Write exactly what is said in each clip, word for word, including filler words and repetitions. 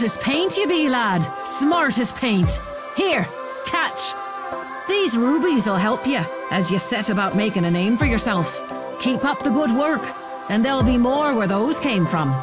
smartest paint you be, lad. Smartest paint. Here, catch. These rubies'll help you as you set about making a name for yourself. Keep up the good work, and there'll be more where those came from.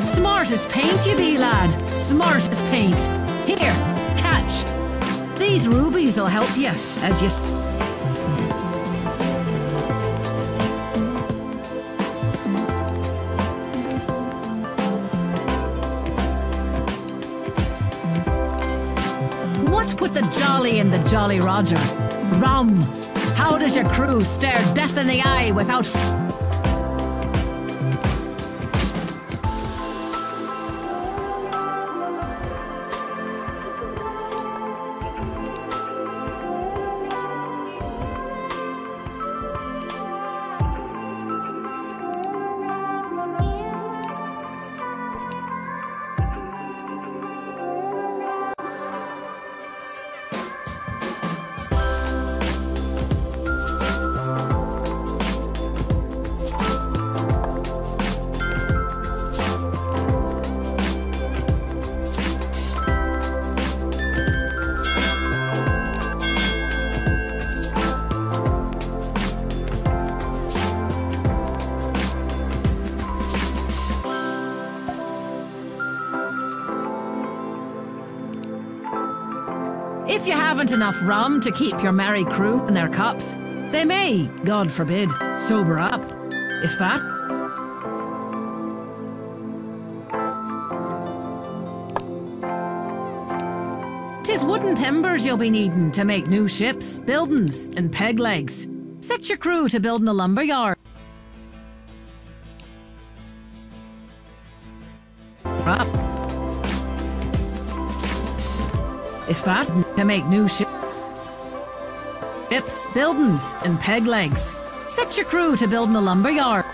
Smartest paint you be, lad. Smartest paint. Here, catch. These rubies'll help you as you... What put the jolly in the Jolly Roger? Rum. How does your crew stare death in the eye without... If you haven't enough rum to keep your merry crew in their cups, they may, God forbid, sober up. If that... Tis wooden timbers you'll be needing to make new ships, buildings, and peg legs. Set your crew to building a lumber yard. Up. If that, to make new shi- ships, buildings, and peg legs. Set your crew to building a lumber yard.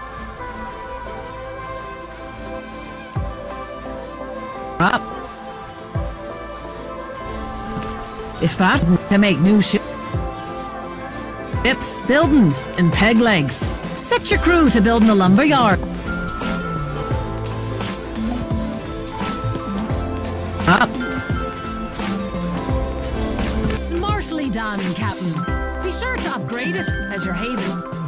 Up. If that, to make new shi- ships, buildings, and peg legs. Set your crew to building a lumber yard. Up. Smartly done, Captain. Be sure to upgrade it as your haven.